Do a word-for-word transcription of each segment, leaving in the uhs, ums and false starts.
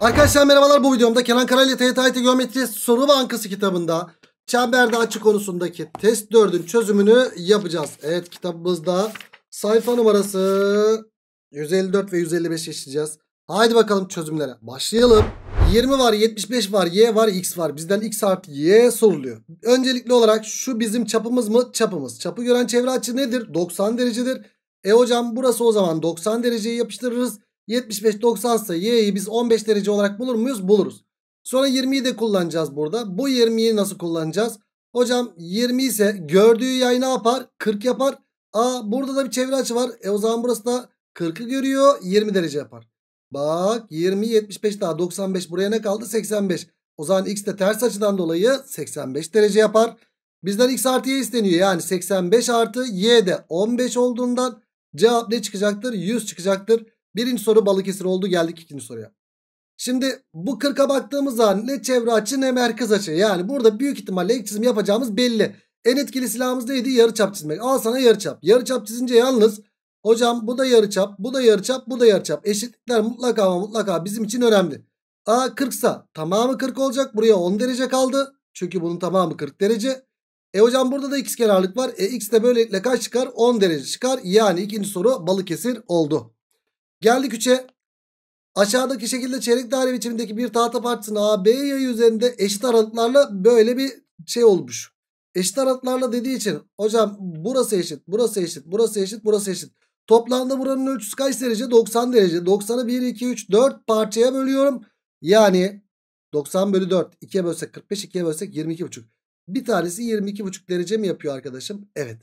Arkadaşlar merhabalar, bu videomda Kenan Kara ile T Y T A Y T Geometri Soru Bankası kitabında çemberde açı konusundaki test dördün çözümünü yapacağız. Evet, kitabımızda sayfa numarası yüz elli dört ve yüz elli beş işleyeceğiz. Haydi bakalım çözümlere başlayalım. yirmi var, yetmiş beş var, y var, x var. Bizden x artı y soruluyor. Öncelikli olarak şu bizim çapımız mı? Çapımız. Çapı gören çevre açı nedir? doksan derecedir. E hocam burası o zaman doksan dereceyi yapıştırırız. yetmiş beş doksan ise y'yi biz on beş derece olarak bulur muyuz? Buluruz. Sonra yirmiyi de kullanacağız burada. Bu yirmiyi nasıl kullanacağız? Hocam yirmi ise gördüğü yay ne yapar? kırk yapar. Aa, burada da bir çevre açı var. E o zaman burası da kırkı görüyor. yirmi derece yapar. Bak yirmi yetmiş beş daha doksan beş, buraya ne kaldı? seksen beş. O zaman x de ters açıdan dolayı seksen beş derece yapar. Bizden x artı y isteniyor. Yani seksen beş artı y de on beş olduğundan cevap ne çıkacaktır? yüz çıkacaktır. Birinci soru Balıkesir oldu. Geldik ikinci soruya. Şimdi bu kırka baktığımız zaman ne çevre açı ne merkez açı. Yani burada büyük ihtimalle ek çizim yapacağımız belli. En etkili silahımız neydi? Yarıçap çizmek. Al sana yarıçap. Yarıçap çizince yalnız hocam bu da yarıçap, bu da yarıçap, bu da yarıçap. Eşitlikler mutlaka ama mutlaka bizim için önemli. A kırksa tamamı kırk olacak. Buraya on derece kaldı. Çünkü bunun tamamı kırk derece. E hocam burada da x kenarlık var. E x de böylelikle kaç çıkar? on derece çıkar. Yani ikinci soru Balıkesir oldu. Geldik üçe. Aşağıdaki şekilde çeyrek daire biçimindeki bir tahta parçasının A B yayı üzerinde eşit aralıklarla böyle bir şey olmuş. Eşit aralıklarla dediği için hocam burası eşit, burası eşit, burası eşit, burası eşit. Toplamda buranın ölçüsü kaç derece? doksan derece. doksanı bir, iki, üç, dört parçaya bölüyorum. Yani doksan bölü dört. ikiye bölsek kırk beş, ikiye bölsek yirmi iki buçuk. Bir tanesi yirmi iki buçuk derece mi yapıyor arkadaşım? Evet.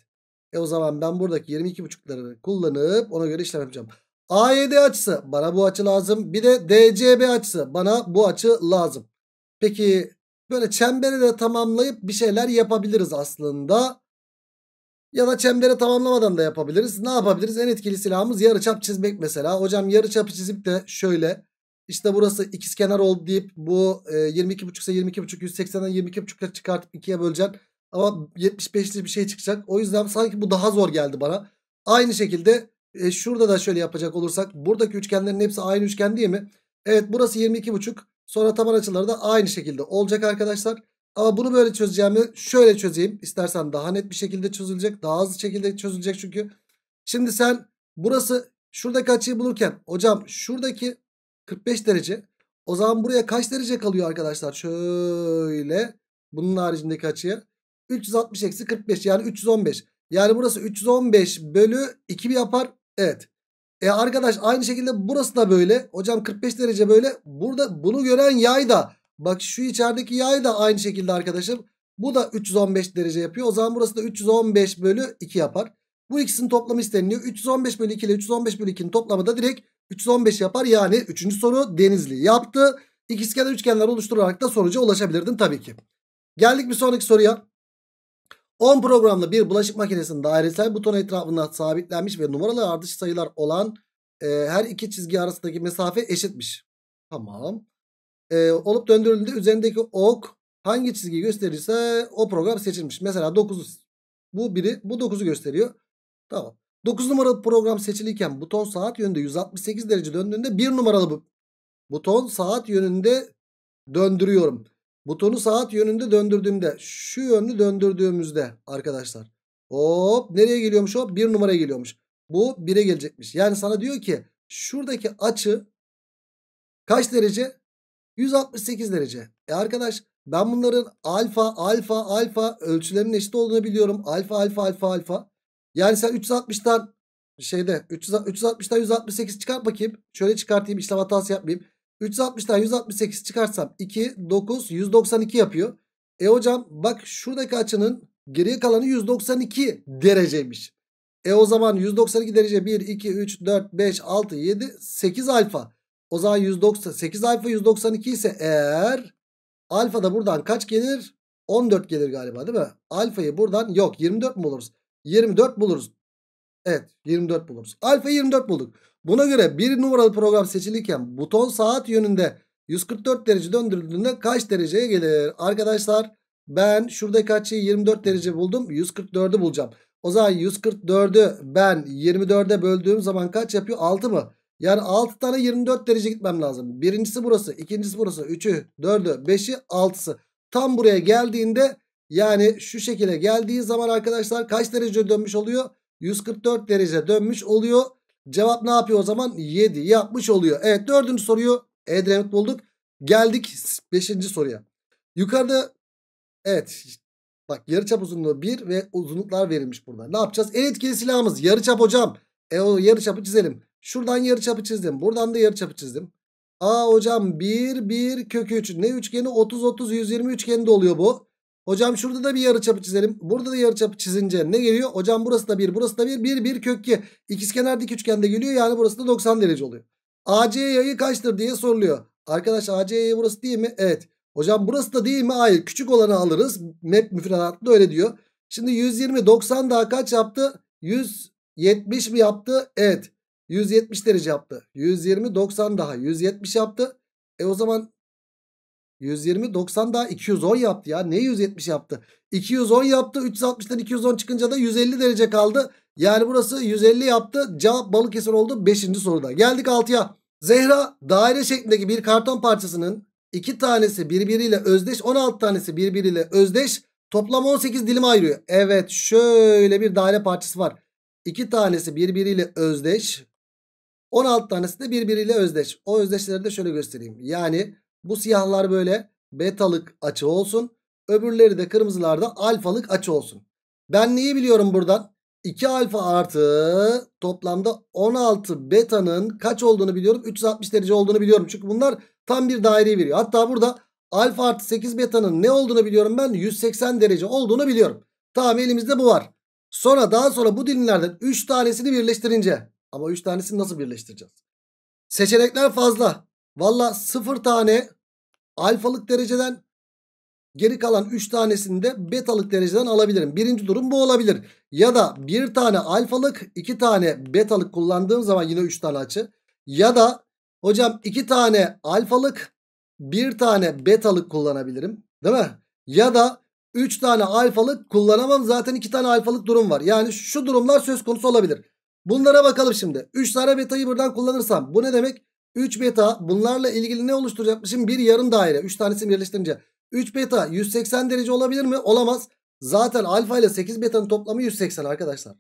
E o zaman ben buradaki yirmi iki buçukları kullanıp ona göre işlem yapacağım. A Y D açısı bana bu açı lazım. Bir de D C B açısı bana bu açı lazım. Peki böyle çemberi de tamamlayıp bir şeyler yapabiliriz aslında. Ya da çemberi tamamlamadan da yapabiliriz. Ne yapabiliriz? En etkili silahımız yarıçap çizmek mesela. Hocam yarıçapı çizip de şöyle işte burası ikizkenar oldu deyip bu yirmi iki buçuk ise yirmi iki buçuk, yüz seksen'den yirmi iki buçuk'a çıkartıp ikiye böleceksin. Ama yetmiş beş'li bir şey çıkacak. O yüzden sanki bu daha zor geldi bana. Aynı şekilde E şurada da şöyle yapacak olursak buradaki üçgenlerin hepsi aynı üçgen değil mi? Evet, burası yirmi iki buçuk. Sonra taban açıları da aynı şekilde olacak arkadaşlar. Ama bunu böyle çözeceğimi şöyle çözeyim. İstersen daha net bir şekilde çözülecek. Daha hızlı şekilde çözülecek çünkü. Şimdi sen burası şuradaki açıyı bulurken hocam şuradaki kırk beş derece. O zaman buraya kaç derece kalıyor arkadaşlar? Şöyle bunun haricindeki açıya üç yüz altmış eksi kırk beş yani üç yüz on beş. Yani burası üç yüz on beş bölü iki yapar. Evet. E arkadaş aynı şekilde burası da böyle. Hocam kırk beş derece böyle. Burada bunu gören yay da. Bak şu içerideki yay da aynı şekilde arkadaşım. Bu da üç yüz on beş derece yapıyor. O zaman burası da üç yüz on beş bölü iki yapar. Bu ikisinin toplamı isteniliyor. üç yüz on beş bölü iki ile üç yüz on beş bölü iki'nin toplamı da direkt üç yüz on beş yapar. Yani üçüncü soru Denizli yaptı. İkizkenar üçgenler oluşturarak da sonuca ulaşabilirdin tabii ki. Geldik bir sonraki soruya. on programlı bir bulaşık makinesinin dairesel buton etrafından sabitlenmiş ve numaralı ardışık sayılar olan e, her iki çizgi arasındaki mesafe eşitmiş. Tamam. E, olup döndürüldüğünde üzerindeki ok hangi çizgiyi gösterirse o program seçilmiş. Mesela dokuz. Bu biri, bu dokuz'u gösteriyor. Tamam. dokuz numaralı program seçilirken buton saat yönünde yüz altmış sekiz derece döndüğünde bir numaralı bu. buton saat yönünde döndürüyorum. Butonu saat yönünde döndürdüğümde, şu yönünü döndürdüğümüzde arkadaşlar hop nereye geliyormuş o? bir numaraya geliyormuş. Bu bir'e gelecekmiş. Yani sana diyor ki şuradaki açı kaç derece? yüz altmış sekiz derece. E arkadaş ben bunların alfa alfa alfa ölçülerinin eşit olduğunu biliyorum. Alfa alfa alfa alfa. Yani sen üç yüz altmış'tan şeyde üç yüz altmış'tan yüz altmış sekiz çıkart bakayım. Şöyle çıkartayım, işlem hatası yapmayayım. üç yüz altmış'tan yüz altmış sekiz çıkarsam iki, dokuz, yüz doksan iki yapıyor. E hocam bak şuradaki açının geriye kalanı yüz doksan iki dereceymiş. E o zaman yüz doksan iki derece bir, iki, üç, dört, beş, altı, yedi, sekiz alfa. O zaman yüz doksan sekiz alfa yüz doksan iki ise eğer alfa da buradan kaç gelir? on dört gelir galiba değil mi? Alfayı buradan yok yirmi dört mi buluruz? yirmi dört buluruz. Evet, yirmi dört buluruz. Alfa yirmi dört bulduk. Buna göre bir numaralı program seçilirken buton saat yönünde yüz kırk dört derece döndürüldüğünde kaç dereceye gelir? Arkadaşlar ben şuradaki açıyı yirmi dört derece buldum. yüz kırk dört'ü bulacağım. O zaman yüz kırk dört'ü ben yirmi dört'e böldüğüm zaman kaç yapıyor? altı mı? Yani altı tane yirmi dört derece gitmem lazım. Birincisi burası, ikincisi burası, üçü, dördü, beşi, altısı. Tam buraya geldiğinde, yani şu şekilde geldiği zaman arkadaşlar kaç derece dönmüş oluyor? yüz kırk dört derece dönmüş oluyor. Cevap ne yapıyor o zaman? yedi yapmış oluyor. Evet, dördüncü soruyu Edremit bulduk. Geldik beşinci soruya. Yukarıda evet bak yarıçap uzunluğu bir ve uzunluklar verilmiş burada. Ne yapacağız? En etkili silahımız yarıçap hocam. E o yarıçapı çizelim. Şuradan yarıçapı çizdim. Buradan da yarıçapı çizdim. Aa hocam bir bir kök üç. Ne üçgeni? otuz otuz yüz yirmi üçgeninde oluyor bu. Hocam şurada da bir yarıçapı çizelim. Burada da yarıçapı çizince ne geliyor? Hocam burası da bir, burası da bir, bir bir kök iki. İkizkenar dik üçgende geliyor. Yani burası da doksan derece oluyor. A C yayı kaçtır diye soruluyor. Arkadaş A C yayı burası değil mi? Evet. Hocam burası da değil mi? Hayır. Küçük olanı alırız. M E P müfredatında öyle diyor. Şimdi yüz yirmi doksan daha kaç yaptı? yüz yetmiş mi yaptı? Evet. yüz yetmiş derece yaptı. yüz yirmi doksan daha yüz yetmiş yaptı. E o zaman yüz yirmi doksan daha iki yüz on yaptı ya. Ne yüz yetmiş yaptı? iki yüz on yaptı. üç yüz altmıştan iki yüz on çıkınca da yüz elli derece kaldı. Yani burası yüz elli yaptı. Cevap Balıkesir oldu beşinci soruda. Geldik altıya. Zehra daire şeklindeki bir karton parçasının iki tanesi birbiriyle özdeş, on altı tanesi birbiriyle özdeş, toplam on sekiz dilime ayırıyor. Evet, şöyle bir daire parçası var. iki tanesi birbiriyle özdeş, on altı tanesi de birbiriyle özdeş. O özdeşleri de şöyle göstereyim. Yani bu siyahlar böyle betalık açı olsun. Öbürleri de kırmızılarda alfalık açı olsun. Ben neyi biliyorum buradan? iki alfa artı toplamda on altı betanın kaç olduğunu biliyorum. üç yüz altmış derece olduğunu biliyorum. Çünkü bunlar tam bir daireyi veriyor. Hatta burada alfa artı sekiz betanın ne olduğunu biliyorum ben. yüz seksen derece olduğunu biliyorum. Tamam, elimizde bu var. Sonra daha sonra bu dilimlerden üç tanesini birleştirince. Ama üç tanesini nasıl birleştireceğiz? Seçenekler fazla. Valla sıfır tane alfalık dereceden, geri kalan üç tanesini de betalık dereceden alabilirim. Birinci durum bu olabilir. Ya da bir tane alfalık, iki tane betalık kullandığım zaman yine üç tane açı. Ya da hocam iki tane alfalık, bir tane betalık kullanabilirim. Değil mi? Ya da üç tane alfalık kullanamam. Zaten iki tane alfalık durum var. Yani şu durumlar söz konusu olabilir. Bunlara bakalım şimdi. üç tane betayı buradan kullanırsam bu ne demek? üç beta bunlarla ilgili ne oluşturacakmışım? Bir yarım daire. üç tanesini birleştirince. üç beta yüz seksen derece olabilir mi? Olamaz. Zaten alfa ile sekiz betanın toplamı yüz seksen arkadaşlar.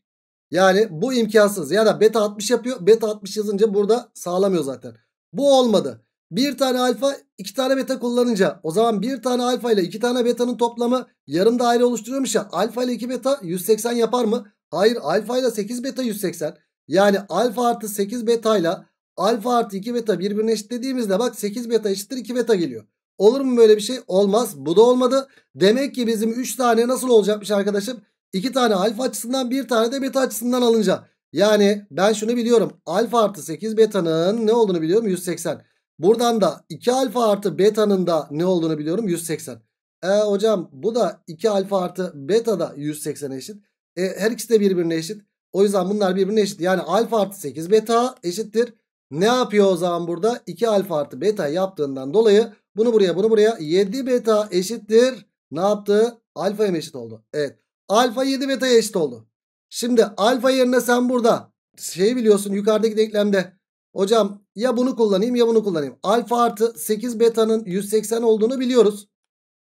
Yani bu imkansız. Ya da beta altmış yapıyor. Beta altmış yazınca burada sağlamıyor zaten. Bu olmadı. Bir tane alfa, iki tane beta kullanınca, o zaman bir tane alfa ile iki tane betanın toplamı yarım daire oluşturuyormuş ya. Alfa ile iki beta yüz seksen yapar mı? Hayır. Alfa ile sekiz beta yüz seksen. Yani alfa artı sekiz beta ile alfa artı iki beta birbirine eşitlediğimizde bak sekiz beta eşittir iki beta geliyor. Olur mu böyle bir şey? Olmaz. Bu da olmadı. Demek ki bizim üç tane nasıl olacakmış arkadaşım? iki tane alfa açısından, bir tane de beta açısından alınca. Yani ben şunu biliyorum. Alfa artı sekiz betanın ne olduğunu biliyorum? yüz seksen. Buradan da iki alfa artı betanın da ne olduğunu biliyorum? yüz seksen. E hocam bu da iki alfa artı beta da yüz seksene eşit. E, her ikisi de birbirine eşit. O yüzden bunlar birbirine eşit. Yani alfa artı sekiz beta eşittir. Ne yapıyor o zaman burada? iki alfa artı beta yaptığından dolayı bunu buraya, bunu buraya, yedi beta eşittir. Ne yaptı? Alfa'ya mı eşit oldu? Evet. Alfa yedi beta'ya eşit oldu. Şimdi alfa yerine sen burada şeyi biliyorsun yukarıdaki denklemde. Hocam ya bunu kullanayım ya bunu kullanayım. Alfa artı sekiz beta'nın yüz seksen olduğunu biliyoruz.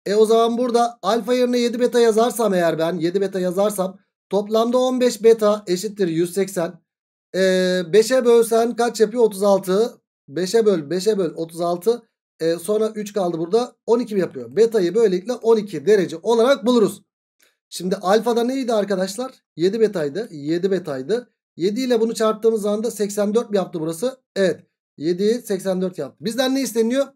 E o zaman burada alfa yerine yedi beta yazarsam eğer ben yedi beta yazarsam toplamda on beş beta eşittir yüz seksen. E, beşe bölsen kaç yapıyor? otuz altı. beşe böl, beşe böl otuz altı. E, sonra üç kaldı burada. on iki yapıyor. Beta'yı böylelikle on iki derece olarak buluruz. Şimdi alfa'da neydi arkadaşlar? yedi beta'ydı. yedi beta'ydı. yedi ile bunu çarptığımız anda seksen dört mi yaptı burası? Evet. yedi seksen dört yaptı. Bizden ne isteniyor?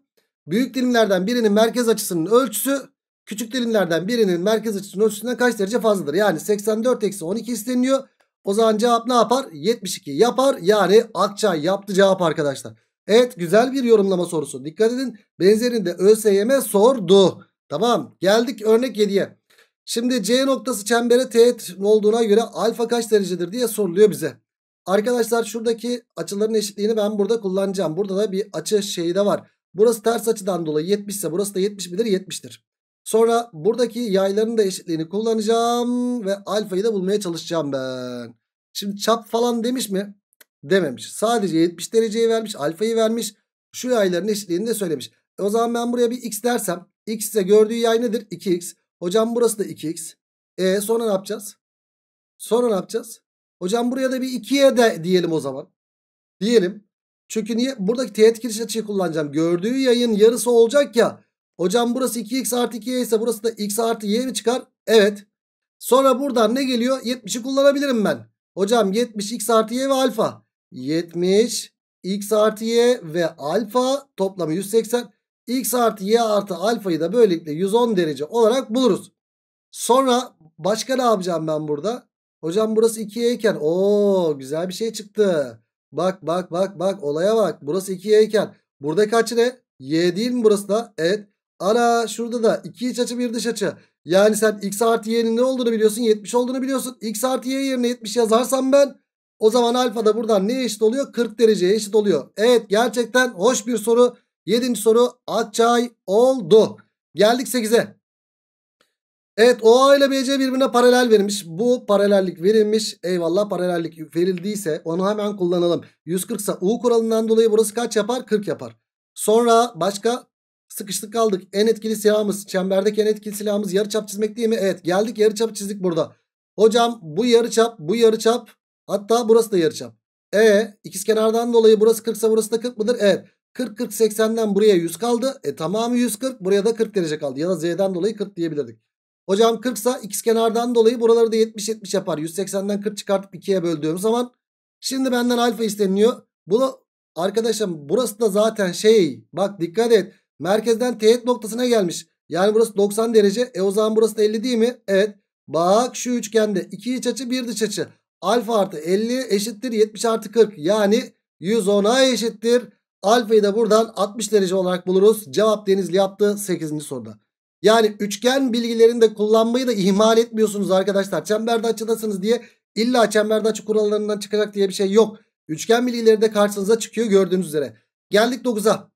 Büyük dilimlerden birinin merkez açısının ölçüsü küçük dilimlerden birinin merkez açısının ölçüsünden kaç derece fazladır? Yani seksen dört eksi on iki isteniyor. O zaman cevap ne yapar? yetmiş iki yapar. Yani Akçay yaptı cevap arkadaşlar. Evet, güzel bir yorumlama sorusu. Dikkat edin. Benzerini de ÖSYM sordu. Tamam. Geldik örnek yediye. Şimdi C noktası çembere teğet olduğuna göre alfa kaç derecedir diye soruluyor bize. Arkadaşlar şuradaki açıların eşitliğini ben burada kullanacağım. Burada da bir açı şeyi de var. Burası ters açıdan dolayı yetmiş ise burası da yetmiş midir? yetmiştir. Sonra buradaki yayların da eşitliğini kullanacağım ve alfayı da bulmaya çalışacağım ben. Şimdi çap falan demiş mi? dememiş. Sadece yetmiş dereceyi vermiş. Alfayı vermiş. Şu yayların eşitliğini de söylemiş. E o zaman ben buraya bir x dersem, x ise gördüğü yay nedir? iki x. Hocam burası da iki x. E sonra ne yapacağız? Sonra ne yapacağız? Hocam buraya da bir ikiye de diyelim o zaman. Diyelim. Çünkü niye? Buradaki teğet giriş açıyı kullanacağım. Gördüğü yayın yarısı olacak ya. Hocam burası iki x artı iki y ise burası da x artı y mi çıkar? Evet. Sonra buradan ne geliyor? yetmişi kullanabilirim ben. Hocam yetmiş x artı y ve alfa. yetmiş x artı y ve alfa toplamı yüz seksen. X artı y artı alfayı da böylelikle yüz on derece olarak buluruz. Sonra başka ne yapacağım ben burada? Hocam burası iki y iken ooo güzel bir şey çıktı. Bak bak bak bak olaya bak. Burası iki y iken buradaki açı ne? Y değil mi burası da? Evet. Ana şurada da iki iç açı bir dış açı. Yani sen x artı y'nin ne olduğunu biliyorsun, yetmiş olduğunu biliyorsun. X artı y yerine yetmiş yazarsam ben, o zaman alfa da buradan neye eşit oluyor? kırk dereceye eşit oluyor. Evet, gerçekten hoş bir soru. yedinci soru Akçay oldu. Geldik sekize. Evet, O A ile B C birbirine paralel verilmiş. Bu paralellik verilmiş. Eyvallah, paralellik verildiyse onu hemen kullanalım. yüz kırk ise U kuralından dolayı burası kaç yapar? kırk yapar. Sonra başka sıkıştık kaldık. En etkili silahımız, çemberdeki en etkili silahımız yarıçap çizmek değil mi? Evet, geldik yarıçap çizdik burada. Hocam bu yarıçap, bu yarıçap, hatta burası da yarıçap. E ikizkenardan dolayı burası kırk ise burası da kırk mıdır? Evet. kırk kırk seksen'den buraya yüz kaldı. E tamamı yüz kırk, buraya da kırk derece kaldı. Ya da Z'den dolayı kırk diyebilirdik. Hocam kırk ise ikizkenardan dolayı buraları da yetmiş yetmiş yapar. yüz seksen'den kırk çıkartıp ikiye böldüğüm zaman şimdi benden alfa isteniliyor. Bunu arkadaşım, burası da zaten şey, bak dikkat et, merkezden teğet noktasına gelmiş. Yani burası doksan derece. E o zaman burası da elli değil mi? Evet. Bak şu üçgende iki iç açı bir dış açı. Alfa artı elli eşittir yetmiş artı kırk. Yani yüz on'a eşittir. Alfayı da buradan altmış derece olarak buluruz. Cevap Denizli yaptı sekizinci soruda. Yani üçgen bilgilerini de kullanmayı da ihmal etmiyorsunuz arkadaşlar. Çemberde açıdasınız diye illa çemberde açı kurallarından çıkacak diye bir şey yok. Üçgen bilgileri de karşınıza çıkıyor gördüğünüz üzere. Geldik dokuza.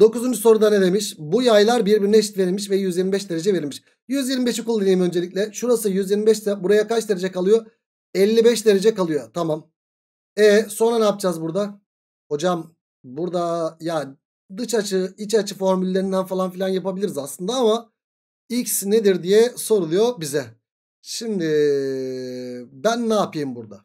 dokuzuncu soruda ne demiş? Bu yaylar birbirine eşit verilmiş ve yüz yirmi beş derece verilmiş. yüz yirmi beş'i kullanayım öncelikle. Şurası yüz yirmi beş ise buraya kaç derece kalıyor? elli beş derece kalıyor. Tamam. E sonra ne yapacağız burada? Hocam burada ya dış açı, iç açı formüllerinden falan filan yapabiliriz aslında ama x nedir diye soruluyor bize. Şimdi ben ne yapayım burada?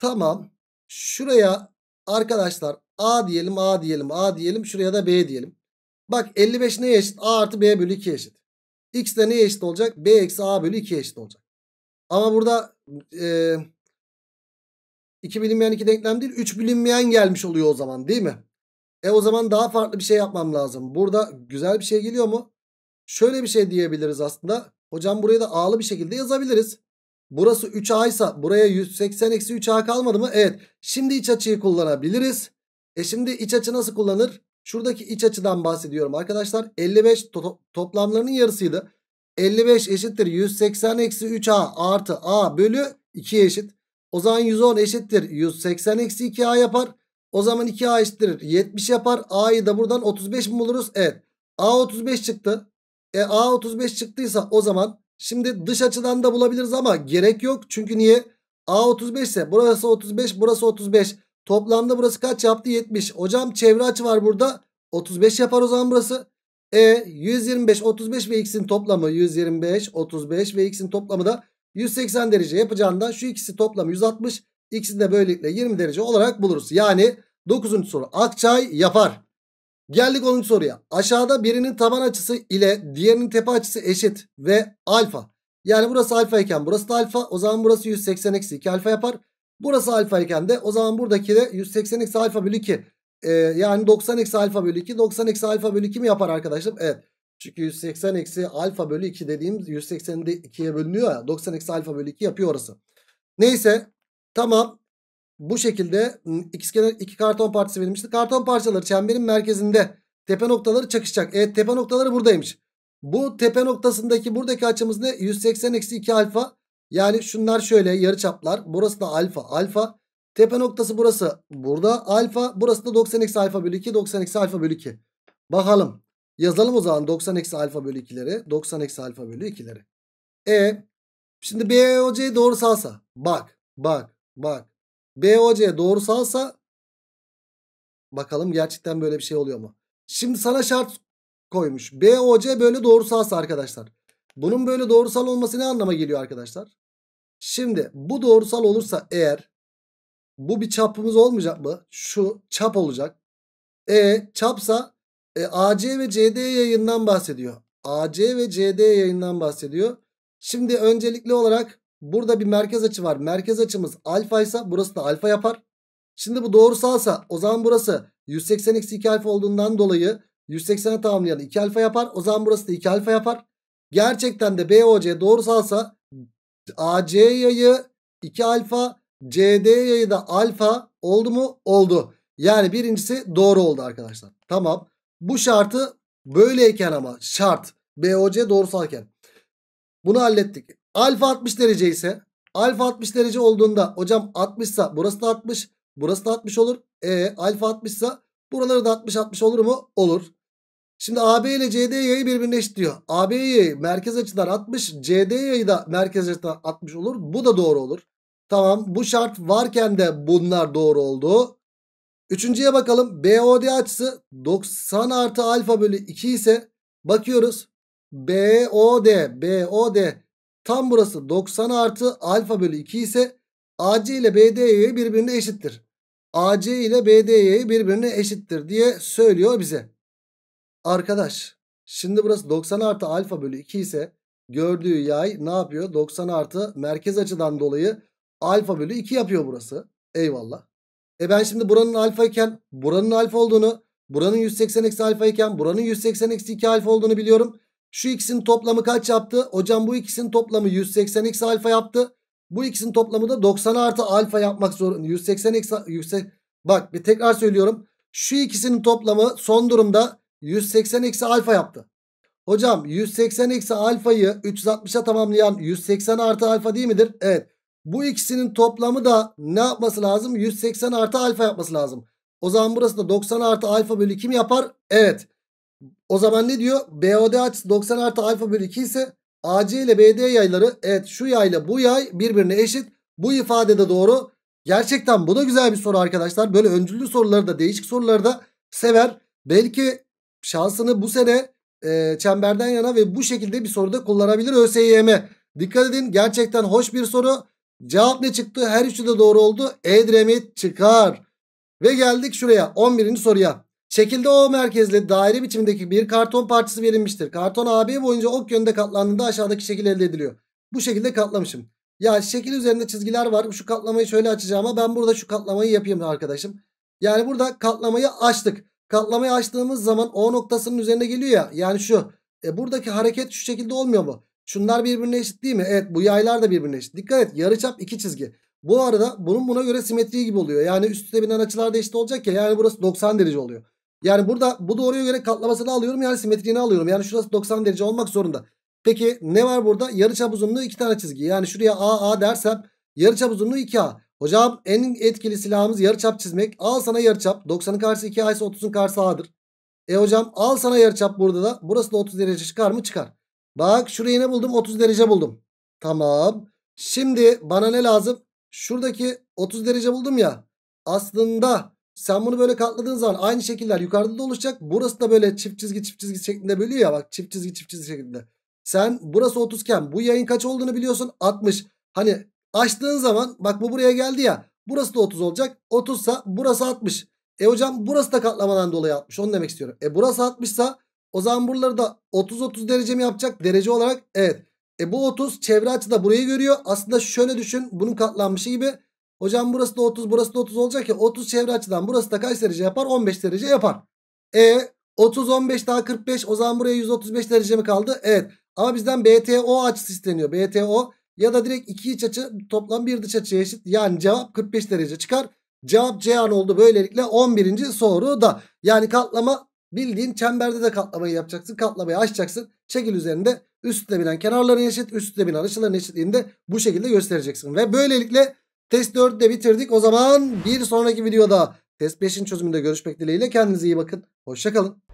Tamam. Şuraya arkadaşlar A diyelim, A diyelim, A diyelim. Şuraya da B diyelim. Bak elli beş neye eşit? A artı B bölü iki eşit. X de neye eşit olacak? B eksi A bölü iki eşit olacak. Ama burada e, iki bilinmeyen iki denklem değil, üç bilinmeyen gelmiş oluyor o zaman değil mi? E o zaman daha farklı bir şey yapmam lazım. Burada güzel bir şey geliyor mu? Şöyle bir şey diyebiliriz aslında. Hocam burayı da A'lı bir şekilde yazabiliriz. Burası üç A ise buraya yüz seksen eksi üç A kalmadı mı? Evet. Şimdi iç açıyı kullanabiliriz. E şimdi iç açı nasıl kullanır? Şuradaki iç açıdan bahsediyorum arkadaşlar. elli beş to toplamlarının yarısıydı. elli beş eşittir yüz seksen eksi üç A artı A bölü ikiye eşit. O zaman yüz on eşittir yüz seksen eksi iki A yapar. O zaman iki A eşittir yetmiş yapar. A'yı da buradan otuz beş mi buluruz? Evet. A otuz beş çıktı. E A otuz beş çıktıysa o zaman şimdi dış açıdan da bulabiliriz ama gerek yok. Çünkü niye? A otuz beş ise burası otuz beş, burası otuz beş. Toplamda burası kaç yaptı? yetmiş. Hocam çevre açı var burada. otuz beş yapar o zaman burası. E yüz yirmi beş, otuz beş ve x'in toplamı yüz yirmi beş, otuz beş ve x'in toplamı da yüz seksen derece yapacağından şu ikisi toplamı yüz altmış. İkisini de böylelikle yirmi derece olarak buluruz. Yani dokuzuncu soru Akçay yapar. Geldik onuncu soruya. Aşağıda birinin taban açısı ile diğerinin tepe açısı eşit ve alfa. Yani burası alfa iken burası da alfa. O zaman burası yüz seksen eksi iki alfa yapar. Burası alfa iken de o zaman buradaki de yüz seksen eksi alfa bölü iki. Ee, yani doksan eksi alfa bölü iki. doksan eksi alfa bölü iki mi yapar arkadaşım? Evet. Çünkü yüz seksen eksi alfa bölü iki dediğimiz yüz seksen'de ikiye bölünüyor ya. doksan eksi alfa bölü iki yapıyor orası. Neyse. Tamam. Bu şekilde ikizkenar iki karton parçası verilmişti. Karton parçaları çemberin merkezinde tepe noktaları çakışacak. Evet, tepe noktaları buradaymış. Bu tepe noktasındaki buradaki açımız ne? yüz seksen eksi iki alfa. Yani şunlar şöyle yarıçaplar. Burası da alfa alfa. Tepe noktası burası. Burada alfa. Burası da doksan eksi alfa bölü iki. doksan eksi alfa bölü iki. Bakalım. Yazalım o zaman doksan eksi alfa bölü iki'leri. doksan eksi alfa bölü iki'leri. E şimdi B, O, C doğrusalsa. Bak. Bak. Bak. B O C doğrusalsa bakalım gerçekten böyle bir şey oluyor mu? Şimdi sana şart koymuş. B O C böyle doğrusalsa arkadaşlar. Bunun böyle doğrusal olması ne anlama geliyor arkadaşlar? Şimdi bu doğrusal olursa eğer bu bir çapımız olmayacak mı? Şu çap olacak. E çapsa e, A C ve C D yayından bahsediyor. A C ve C D yayından bahsediyor. Şimdi öncelikli olarak burada bir merkez açı var. Merkez açımız alfaysa burası da alfa yapar. Şimdi bu doğrusalsa o zaman burası yüz seksen eksi iki alfa olduğundan dolayı yüz seksene tamamlayan iki alfa yapar. O zaman burası da iki alfa yapar. Gerçekten de B O C doğrusalsa A C yayı iki alfa, C D yayı da alfa oldu mu? Oldu. Yani birincisi doğru oldu arkadaşlar. Tamam. Bu şartı böyleyken ama şart B O C doğrusalken bunu hallettik. Alfa altmış derece ise alfa altmış derece olduğunda hocam altmış ise burası da altmış, burası da altmış olur. E alfa altmış ise buraları da altmış altmış olur mu? Olur. Şimdi A B ile C D yayı birbirine eşitliyor. A B yayı merkez açıdan altmış, C D yayı da merkez açıdan altmış olur. Bu da doğru olur. Tamam, bu şart varken de bunlar doğru oldu. Üçüncüye bakalım. B O D açısı doksan artı alfa bölü iki ise bakıyoruz. BOD, BOD tam burası doksan artı alfa bölü iki ise A C ile B D'ye birbirine eşittir. A C ile B D'ye birbirine eşittir diye söylüyor bize. Arkadaş şimdi burası doksan artı alfa bölü iki ise gördüğü yay ne yapıyor? doksan artı merkez açıdan dolayı alfa bölü iki yapıyor burası. Eyvallah. E ben şimdi buranın alfa iken buranın alfa olduğunu, buranın yüz seksen eksi alfa iken buranın yüz seksen eksi iki alfa olduğunu biliyorum. Şu ikisinin toplamı kaç yaptı? Hocam bu ikisinin toplamı yüz seksen eksi alfa yaptı. Bu ikisinin toplamı da doksan artı alfa yapmak zorunda. yüz seksen eksi bak bir tekrar söylüyorum. Şu ikisinin toplamı son durumda yüz seksen eksi alfa yaptı. Hocam yüz seksen eksi alfayı üç yüz altmışa tamamlayan yüz seksen artı alfa değil midir? Evet. Bu ikisinin toplamı da ne yapması lazım? yüz seksen artı alfa yapması lazım. O zaman burası da doksan artı alfa bölü iki mi yapar? Evet. O zaman ne diyor? B O D açısı doksan artı alfa bölü iki ise A C ile B D yayları, evet şu yayla bu yay birbirine eşit. Bu ifade de doğru. Gerçekten bu da güzel bir soru arkadaşlar. Böyle öncüllü soruları da, değişik soruları da sever. Belki şansını bu sene e, çemberden yana ve bu şekilde bir soruda kullanabilir ÖSYM. Dikkat edin, gerçekten hoş bir soru. Cevap ne çıktı? Her üçü de doğru oldu. Edremit çıkar. Ve geldik şuraya, on birinci soruya. Şekilde O merkezli daire biçimindeki bir karton parçası verilmiştir. Karton A B boyunca ok yönünde katlandığında aşağıdaki şekil elde ediliyor. Bu şekilde katlamışım. Ya şekil üzerinde çizgiler var. Şu katlamayı şöyle açacağıma ben burada şu katlamayı yapayım arkadaşım. Yani burada katlamayı açtık. Katlamayı açtığımız zaman O noktasının üzerine geliyor ya. Yani şu. E buradaki hareket şu şekilde olmuyor mu? Şunlar birbirine eşit değil mi? Evet, bu yaylar da birbirine eşit. Dikkat et, yarıçap iki çizgi. Bu arada bunun buna göre simetri gibi oluyor. Yani üstüne binen açılar da eşit olacak ya. Yani burası doksan derece oluyor. Yani burada bu doğruya göre katlamasını alıyorum. Yani simetriğini alıyorum. Yani şurası doksan derece olmak zorunda. Peki ne var burada? Yarıçap uzunluğu iki tane çizgi. Yani şuraya A A dersem yarıçap uzunluğu iki A. Hocam en etkili silahımız yarıçap çizmek. Al sana yarıçap. doksanın karşısı iki A ise otuzun karşısı A'dır. E hocam al sana yarıçap burada da. Burası da otuz derece çıkar mı? Çıkar. Bak şurayı ne buldum? otuz derece buldum. Tamam. Şimdi bana ne lazım? Şuradaki otuz derece buldum ya. Aslında sen bunu böyle katladığın zaman aynı şekiller yukarıda da oluşacak. Burası da böyle çift çizgi çift çizgi şeklinde bölüyor ya. Bak çift çizgi çift çizgi şeklinde. Sen burası otuz iken bu yayın kaç olduğunu biliyorsun? altmış. Hani açtığın zaman bak bu buraya geldi ya. Burası da otuz olacak. otuzsa burası altmış. E hocam burası da katlamadan dolayı altmış. Onu demek istiyorum. E burası altmışsa o zaman buraları da otuz otuz derece mi yapacak? Derece olarak evet. E bu otuz çevre açıda burayı görüyor. Aslında şöyle düşün. Bunun katlanmışı gibi. Hocam burası da otuz, burası da otuz olacak ya. otuz çevre açıdan burası da kaç derece yapar? on beş derece yapar. E otuz on beş daha kırk beş. O zaman buraya yüz otuz beş derece mi kaldı? Evet. Ama bizden B T O açısı isteniyor. B T O ya da direkt iki iç açı toplam bir dış açıya eşit. Yani cevap kırk beş derece çıkar. Cevap Ceyhan oldu. Böylelikle on birinci soru da. Yani katlama bildiğin çemberde de katlamayı yapacaksın. Katlamayı açacaksın. Şekil üzerinde üstte binen kenarların eşit, üstte binen açıların eşitliğinde bu şekilde göstereceksin. Ve böylelikle test dördü de bitirdik. O zaman bir sonraki videoda test beşin çözümünde görüşmek dileğiyle. Kendinize iyi bakın. Hoşça kalın.